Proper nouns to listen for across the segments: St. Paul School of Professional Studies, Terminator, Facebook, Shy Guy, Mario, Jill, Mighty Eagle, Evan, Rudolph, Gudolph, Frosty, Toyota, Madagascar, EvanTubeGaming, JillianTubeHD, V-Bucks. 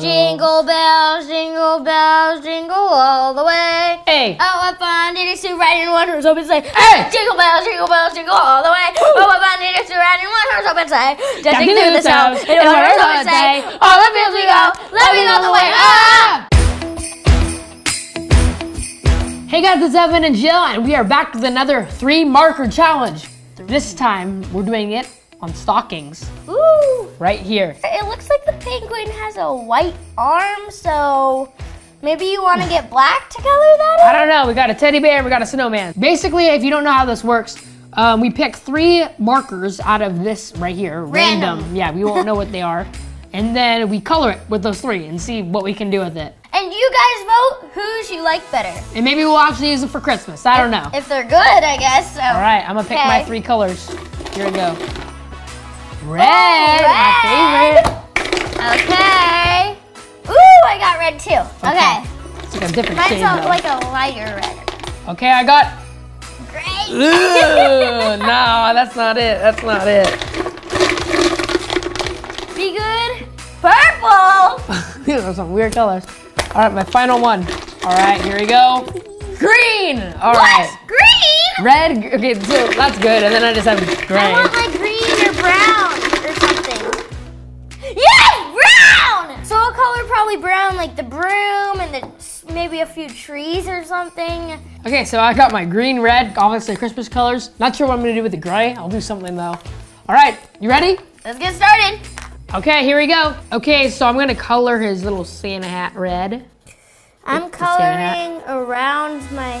Jingle bells, jingle bells, jingle all the way. Hey! Oh, what fun it is to ride in one horse open sleigh. Hey! Jingle bells, jingle all the way. Woo. Oh, what fun it is to ride in one horse open sleigh. Dancing through the snow in one horse open sleigh. All the fields we go, let me know the way up. Hey guys, it's Evan and Jill, and we are back with another 3 marker challenge. This time, we're doing it on stockings. Ooh! Right here. It looks like the penguin has a white arm, so maybe you want to get black to color that in? I don't know. We got a teddy bear, we got a snowman. Basically, if you don't know how this works, we pick 3 markers out of this right here. Random. Yeah, we won't know what they are. And then we color it with those 3 and see what we can do with it. And you guys vote whose you like better. And maybe we'll actually use it for Christmas. I don't know. If they're good, I guess. So. All right, I'm going to pick my 3 colors. Here we go. Red, oh, red, my favorite. Okay. Ooh, I got red too. Okay. It's like a different shade. Mine's like a lighter red. Okay, I got gray. Ooh, no, that's not it. That's not it. Be good. Purple. These are some weird colors. All right, my final one. All right, here we go. Green. All right. What? Green? Red. Okay, so that's good. And then I just have gray. I want like green or brown. Probably brown, like the broom and the, maybe a few trees or something. Okay, so I got my green, red, obviously Christmas colors. Not sure what I'm gonna do with the gray. I'll do something though. All right, you ready? Let's get started. Okay, here we go. Okay, so I'm gonna color his little Santa hat red. I'm coloring around my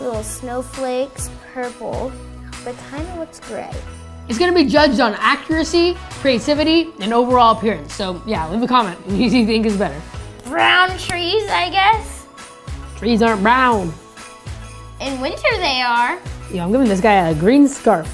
little snowflakes purple, but kind of looks gray. It's gonna be judged on accuracy, creativity, and overall appearance. So yeah, leave a comment if you think is better. Brown trees, I guess. Trees aren't brown. In winter they are. Yeah, I'm giving this guy a green scarf.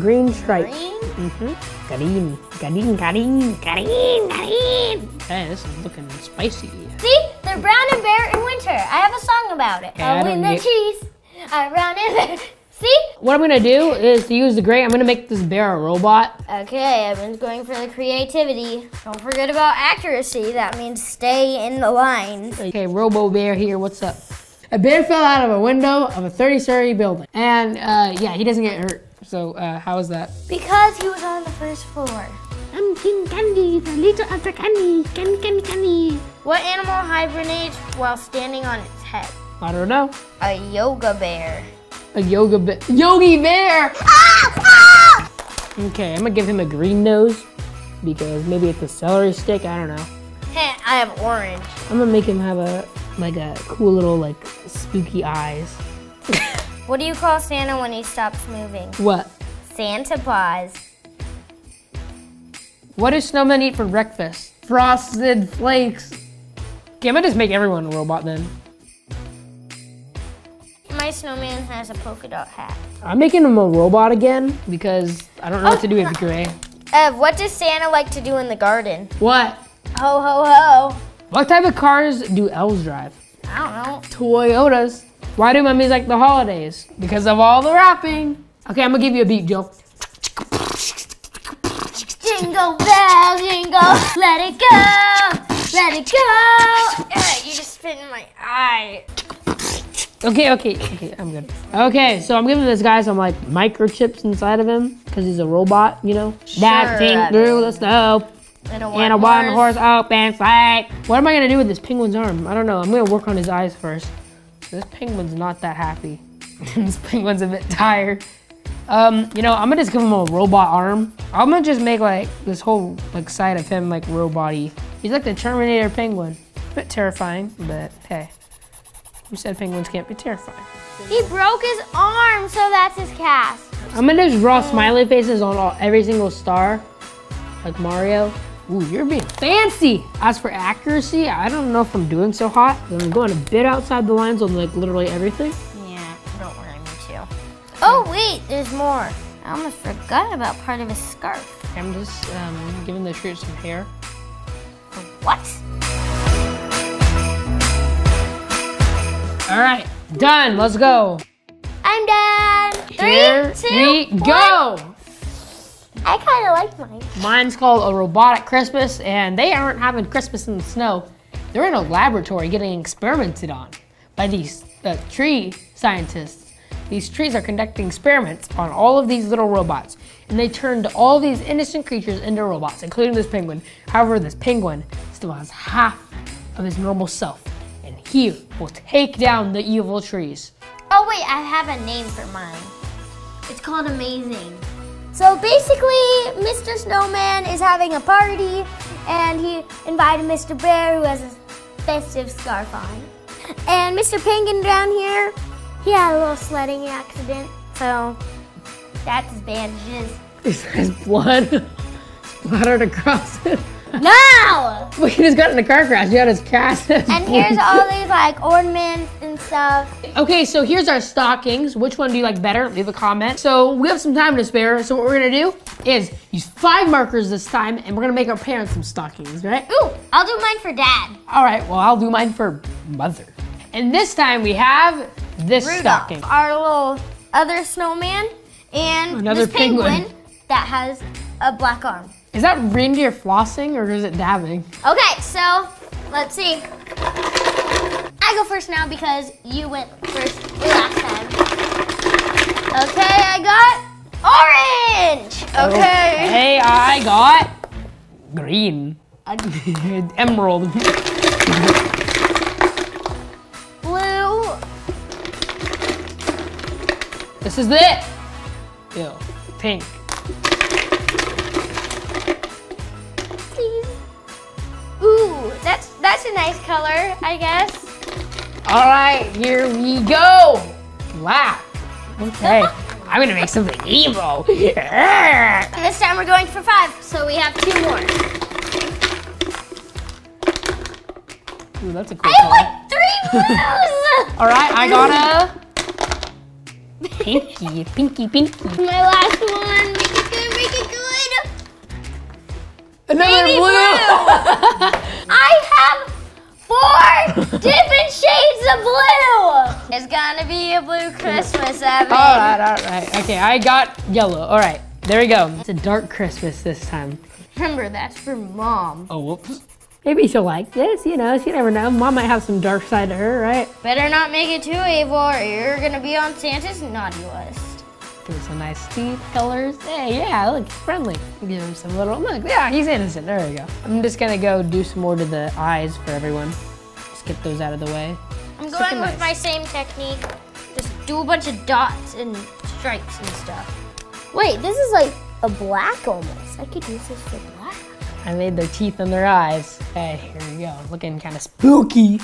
Green stripe. Green? Mm-hmm. Green, green, green, green, green. Hey, this is looking spicy. See, they're brown and bare in winter. I have a song about it. Yeah, when the trees are brown and bare. See? What I'm gonna do is to use the gray, I'm gonna make this bear a robot. Okay, Evan's going for the creativity. Don't forget about accuracy, that means stay in the lines. Okay, Robo Bear here, what's up? A bear fell out of a window of a 30-story building. And yeah, he doesn't get hurt, so how is that? Because he was on the first floor. I'm King Candy, the leader of the candy. What animal hibernates while standing on its head? I don't know. A yoga bear. A yogi bear! Ah! Ah! Okay, I'm gonna give him a green nose because maybe it's a celery stick, I don't know. Hey, I have orange. I'm gonna make him have a cool little like spooky eyes. What do you call Santa when he stops moving? What? Santa Paws. What do snowmen eat for breakfast? Frosted flakes. Okay, I'm gonna just make everyone a robot then. My snowman has a polka dot hat. I'm making him a robot again because I don't know what to do with gray. Ev, what does Santa like to do in the garden? What? Ho, ho, ho. What type of cars do elves drive? I don't know. Toyotas. Why do mummies like the holidays? Because of all the wrapping. Okay, I'm gonna give you a beat, Jill. Jingle bell, jingle, let it go, let it go. You just spit in my eye. Okay, I'm good. Okay, so I'm giving this guy some like microchips inside of him because he's a robot, you know? Sure, Dancing through the snow in a one-horse open sleigh. What am I gonna do with this penguin's arm? I don't know, I'm gonna work on his eyes first. This penguin's not that happy. This penguin's a bit tired. You know, I'm gonna just give him a robot arm. I'm gonna just make like this whole like side of him like robot-y. He's like the Terminator penguin. A bit terrifying, but hey. You said penguins can't be terrified. He broke his arm, so that's his cast. I'm gonna just draw smiley faces on every single star, like Mario. Ooh, you're being fancy. As for accuracy, I don't know if I'm doing so hot. I'm going a bit outside the lines on like literally everything. Yeah, don't worry, me too. Oh wait, there's more. I almost forgot about part of his scarf. I'm just giving the shirt some hair. What? All right, done, let's go. I'm done. Here 3, 2, 1. Go. I kind of like mine. Mine's called A Robotic Christmas, and they aren't having Christmas in the snow. They're in a laboratory getting experimented on by these tree scientists. These trees are conducting experiments on all of these little robots, and they turned all these innocent creatures into robots, including this penguin. However, this penguin still has half of his normal self, and he will take down the evil trees. Oh wait, I have a name for mine. It's called Amazing. So basically, Mr. Snowman is having a party, and he invited Mr. Bear, who has a festive scarf on. And Mr. Penguin down here, he had a little sledding accident, so that's his bandages. Is his blood splattered across it? No! Well, he just got in a car crash. He had his cast. And here's all these like ornaments and stuff. Okay, so here's our stockings. Which one do you like better? Leave a comment. So we have some time to spare. So what we're gonna do is use 5 markers this time, and we're gonna make our parents some stockings, right? Ooh, I'll do mine for Dad. All right, well, I'll do mine for Mother. And this time we have this Rudolph, stocking. Our little other snowman, and another this penguin that has a black arm. Is that reindeer flossing or is it dabbing? Okay, so let's see. I go first now because you went first last time. Okay, I got orange. Okay. Hey, I got green. Emerald. Blue. This is it. Ew, pink. That's a nice color, I guess. All right, here we go. Black. Okay, I'm gonna make something evil. Yeah. And this time we're going for 5, so we have 2 more. Ooh, that's a cool color. I have like 3 blues. All right, I got a pinky, pinky, pinky. My last one. Make it good. Another baby blue. I have 4 different shades of blue. It's gonna be a blue Christmas, Evan. All right, okay. I got yellow. All right, there we go. It's a dark Christmas this time. Remember, that's for Mom. Oh, whoops. Maybe she'll like this, you know, she never know. Mom might have some dark side to her, right? Better not make it too evil or you're gonna be on Santa's naughty list. Give him some nice teeth colors. Hey, yeah, look, friendly. Give him some little, look, yeah, he's innocent, there we go. I'm just gonna go do some more to the eyes for everyone. Just get those out of the way. I'm going with my same technique. Just do a bunch of dots and stripes and stuff. Wait, this is like a black almost. I could use this for black. I made their teeth and their eyes. Okay, here we go, looking kinda spooky.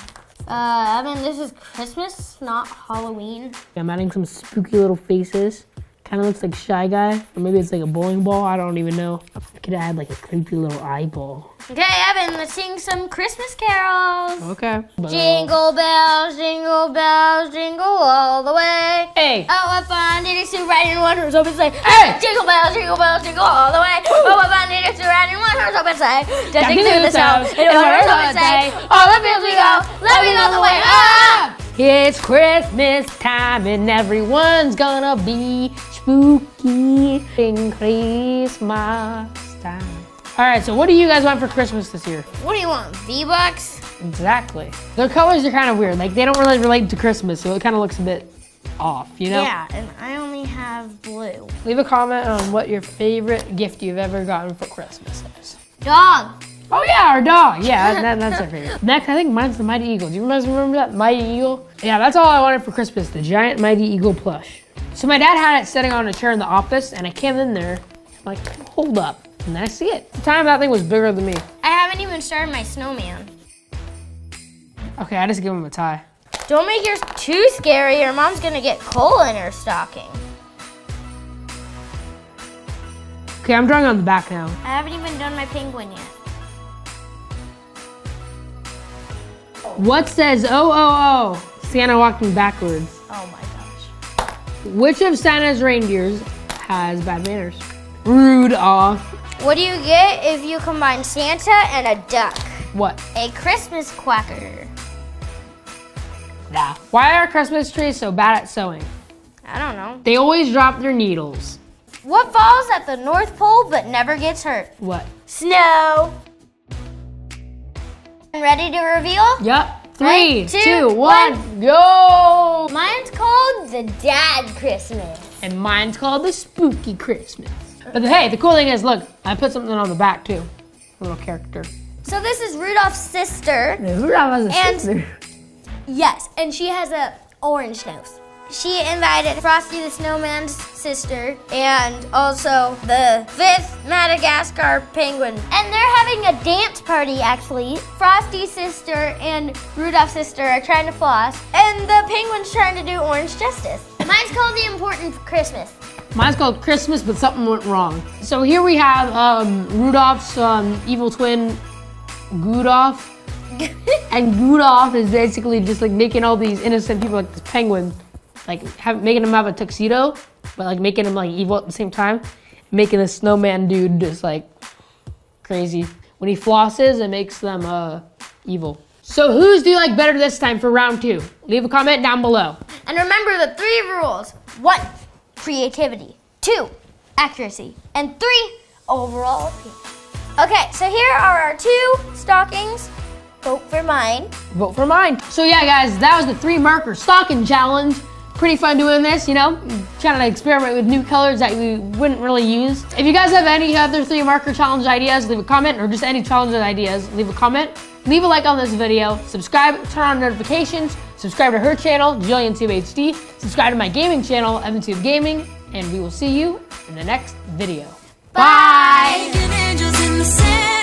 I mean, this is Christmas, not Halloween. I'm adding some spooky little faces. Kinda looks like Shy Guy, or maybe it's like a bowling ball, I don't even know. I could add like a creepy little eyeball. Okay, Evan, let's sing some Christmas carols. Okay. Jingle bells, jingle all the way. Hey! Oh, what fun it is to ride in one horse open sleigh. Hey! Jingle bells, jingle all the way. Woo! Oh, what fun it is to ride in one horse open sleigh. Dancing through the snow, in one horse open sleigh. All the fields we go, let me know the way up. It's Christmas time and everyone's gonna be spooky in Christmas time. All right, so what do you guys want for Christmas this year? What do you want, V-Bucks? Exactly. Their colors are kind of weird. Like, they don't really relate to Christmas, so it kind of looks a bit off, you know? Yeah, and I only have blue. Leave a comment on what your favorite gift you've ever gotten for Christmas is. Dog. Oh yeah, our dog. Yeah, that's our favorite. Next, I think mine's the Mighty Eagle. Do you guys remember that Mighty Eagle? Yeah, that's all I wanted for Christmas, the giant Mighty Eagle plush. So my dad had it sitting on a chair in the office, and I came in there, I'm like, hold up, and then I see it. At the time, that thing was bigger than me. I haven't even started my snowman. Okay, I just give him a tie. Don't make yours too scary, or Mom's gonna get coal in her stocking. Okay, I'm drawing on the back now. I haven't even done my penguin yet. What says, oh, oh, oh, Santa walking backwards? Oh my gosh. Which of Santa's reindeers has bad manners? Rudolph. What do you get if you combine Santa and a duck? What? A Christmas quacker. Nah. Why are Christmas trees so bad at sewing? I don't know. They always drop their needles. What falls at the North Pole but never gets hurt? What? Snow. Ready to reveal? Yep. 3, 2, 1, go! Mine's called the Dad Christmas. And mine's called the Spooky Christmas. But hey, the cool thing is, look, I put something on the back too. A little character. So this is Rudolph's sister. No, Rudolph has a sister. Yes, and she has an orange nose. She invited Frosty the Snowman's sister and also the 5th Madagascar penguin. And they're having a dance party, actually. Frosty's sister and Rudolph's sister are trying to floss, and the penguin's trying to do orange justice. Mine's called the Important Christmas. Mine's called Christmas, but something went wrong. So here we have Rudolph's evil twin, Gudolph. And Gudolph is basically just like making all these innocent people, like this penguin, like making him have a tuxedo, but like making him like evil at the same time, making the snowman dude just like crazy. When he flosses, it makes them evil. So whose do you like better this time for round 2? Leave a comment down below. And remember the 3 rules. 1, creativity. 2, accuracy. And 3, overall appearance. Okay, so here are our 2 stockings. Vote for mine. Vote for mine. So yeah, guys, that was the 3 marker stocking challenge. Pretty fun doing this, you know? Trying to experiment with new colors that we wouldn't really use. If you guys have any other 3 marker challenge ideas, leave a comment, or just any challenge ideas, leave a comment. Leave a like on this video. Subscribe, turn on notifications. Subscribe to her channel, JillianTubeHD. Subscribe to my gaming channel, EvanTubeGaming, and we will see you in the next video. Bye. Bye.